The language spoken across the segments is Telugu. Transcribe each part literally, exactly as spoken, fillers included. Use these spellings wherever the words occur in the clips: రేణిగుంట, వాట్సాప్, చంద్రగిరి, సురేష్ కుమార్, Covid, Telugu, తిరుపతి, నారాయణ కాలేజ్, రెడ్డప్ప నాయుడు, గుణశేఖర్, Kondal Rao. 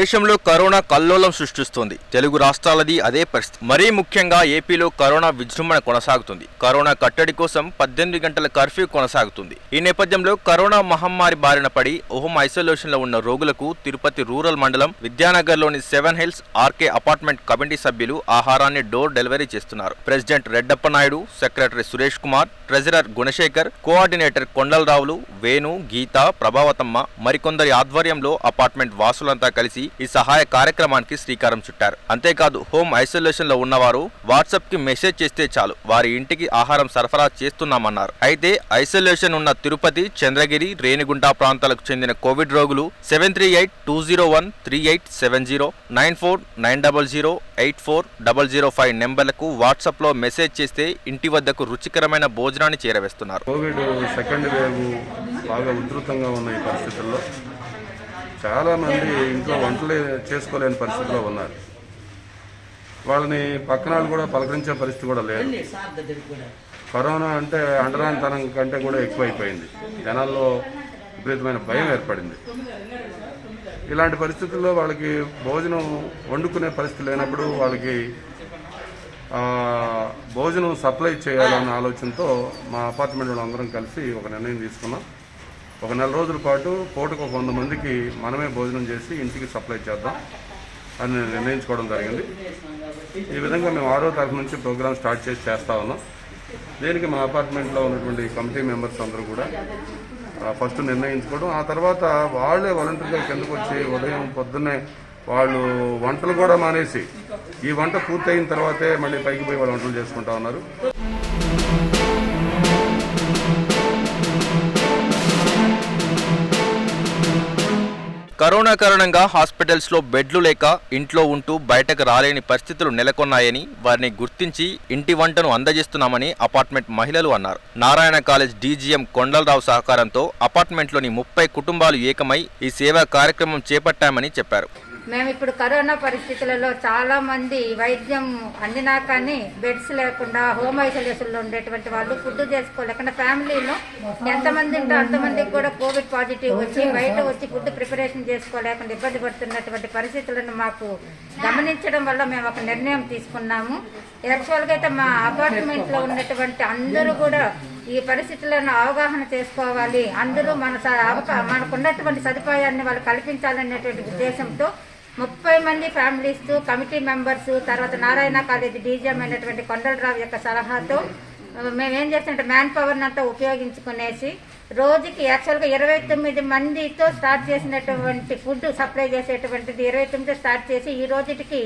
దేశంలో కరోనా కల్లోలం సృష్టిస్తోంది. తెలుగు రాష్ట్రాలది అదే పరిస్థితి. మరీ ముఖ్యంగా ఏపీలో కరోనా విజృంభణ కొనసాగుతుంది. కరోనా కట్టడి కోసం పద్దెనిమిది గంటల కర్ఫ్యూ కొనసాగుతుంది. ఈ నేపథ్యంలో కరోనా మహమ్మారి బారిన పడి హోమ్ ఐసోలేషన్ లో ఉన్న రోగులకు తిరుపతి రూరల్ మండలం విద్యానగర్లోని seven hills RK apartment committee సభ్యులు ఆహారాన్ని డోర్ డెలివరీ చేస్తున్నారు. President రెడ్డప్ప నాయుడు, secretary సురేష్ కుమార్, treasurer గుణశేఖర్, coordinator Kondal రావులు, వేణు, గీతా, ప్రభావతమ్మ, మరికొందరి ఆధ్వర్యంలో అపార్ట్మెంట్ వాసులంతా కలిసి ఈ సహాయ కార్యక్రమానికి శ్రీకారం చుట్టారు. అంతేకాదు హోమ్ ఐసోలేషన్ లో ఉన్నవారు వాట్సాప్ కి మెసేజ్ చేస్తే చాలు వారి ఇంటికి ఆహారం సరఫరా చేస్తున్నామన్నారు. అయితే ఐసోలేషన్ ఉన్న తిరుపతి, చంద్రగిరి, రేణిగుంట ప్రాంతాలకు చెందిన కోవిడ్ రోగులు seven three eight two zero one three eight seven zero nine four nine double zero eight four double zero five నెంబర్లకు వాట్సాప్ లో మెసేజ్ చేస్తే ఇంటి వద్దకు రుచికరమైన భోజనాన్ని చేరవేస్తున్నారు. కోవిడ్ సెకండ్ వేవ్ బాగా ఉధృతంగా ఉన్న ఈ పరిస్థితుల్లో చాలామంది ఇంట్లో వంటలు చేసుకోలేని పరిస్థితిలో ఉన్నారు. వాళ్ళని పక్కనాలు కూడా పలకరించే పరిస్థితి కూడా లేదు. కరోనా అంటే అండరానితనం కంటే కూడా ఎక్కువైపోయింది. జనాల్లో విపరీతమైన భయం ఏర్పడింది. ఇలాంటి పరిస్థితుల్లో వాళ్ళకి భోజనం వండుకునే పరిస్థితి లేనప్పుడు వాళ్ళకి భోజనం సప్లై చేయాలన్న ఆలోచనతో మా అపార్ట్మెంట్ వాళ్ళు అందరం కలిసి ఒక నిర్ణయం తీసుకున్నాం. ఒక నెల రోజుల పాటు పూటకు ఒక వంద మందికి మనమే భోజనం చేసి ఇంటికి సప్లై చేద్దాం అని నిర్ణయించుకోవడం జరిగింది. ఈ విధంగా మేము ఆరో తారీఖు నుంచి ప్రోగ్రామ్ స్టార్ట్ చేసి చేస్తా ఉన్నాం. దీనికి మా అపార్ట్మెంట్లో ఉన్నటువంటి కమిటీ మెంబర్స్ అందరూ కూడా ఫస్ట్ నిర్ణయించుకోవడం, ఆ తర్వాత వాళ్ళే వాలంటీర్గా కిందకు వచ్చి ఉదయం పొద్దున్నే వాళ్ళు వంటలు కూడా మానేసి ఈ వంట పూర్తయిన తర్వాతే మళ్ళీ పైకి పోయి వాళ్ళు వంటలు చేసుకుంటా ఉన్నారు. కరోనా కారణంగా హాస్పిటల్స్ లో బెడ్లు లేక ఇంట్లో ఉంటూ బయటకు రాలేని పరిస్థితులు నెలకొన్నాయని వారిని గుర్తించి ఇంటి వంటను అందజేస్తున్నామని అపార్ట్మెంట్ మహిళలు అన్నారు. నారాయణ కాలేజ్ డీజీఎం కొండలరావు సహకారంతో అపార్ట్మెంట్ లోని ముప్పై కుటుంబాలు ఏకమై ఈ సేవా కార్యక్రమం చేపట్టామని చెప్పారు. మేము ఇప్పుడు కరోనా పరిస్థితులలో చాలా మంది వైద్యం అందినా కానీ బెడ్స్ లేకుండా హోమ్ ఐసోలేషన్ లో ఉండేటువంటి వాళ్ళు ఫుడ్ చేసుకోలేకుండా ఫ్యామిలీలో ఎంతమంది ఉంటే అంతమందికి కూడా కోవిడ్ పాజిటివ్ వచ్చి బయట వచ్చి ఫుడ్ ప్రిపరేషన్ చేసుకోలేకుండా ఇబ్బంది పడుతున్నటువంటి పరిస్థితులను మాకు గమనించడం వల్ల మేము ఒక నిర్ణయం తీసుకున్నాము. యాక్చువల్గా అయితే మా అపార్ట్మెంట్ లో ఉన్నటువంటి అందరూ కూడా ఈ పరిస్థితులను అవగాహన చేసుకోవాలి, అందరూ మన మనకున్నటువంటి సదుపాయాన్ని వాళ్ళు కల్పించాలనేటువంటి ఉద్దేశంతో ముప్పై మంది ఫ్యామిలీస్, కమిటీ మెంబర్స్, తర్వాత నారాయణ కాలేజీ డీజీఎం అయినటువంటి కొండలరావు యొక్క సలహాతో మేమేం చేస్తామంటే మ్యాన్ పవర్ని అంతా ఉపయోగించుకునేసి రోజుకి యాక్చువల్గా ఇరవై తొమ్మిది మందితో స్టార్ట్ చేసినటువంటి ఫుడ్ సప్లై చేసేటువంటిది ఇరవై తొమ్మిది స్టార్ట్ చేసి ఈ రోజుకి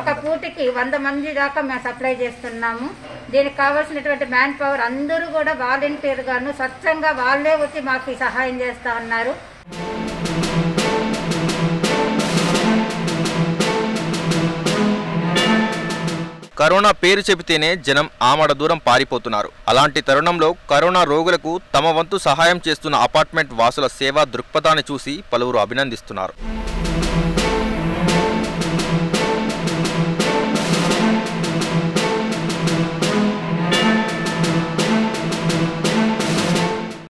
ఒక పూటికి వంద మంది దాకా మేము సప్లై చేస్తున్నాము. దీనికి కావాల్సినటువంటి మ్యాన్ పవర్ అందరూ కూడా వాలంటీర్గాను స్వచ్ఛంగా వాళ్ళే వచ్చి మాకు సహాయం చేస్తూ ఉన్నారు. కరోనా పేరు చెబితేనే జనం ఆమడ దూరం పారిపోతున్నారు. అలాంటి తరుణంలో కరోనా రోగులకు తమ వంతు సహాయం చేస్తున్న అపార్ట్మెంట్ వాసుల సేవా దృక్పథాన్ని చూసి పలువురు అభినందిస్తున్నారు.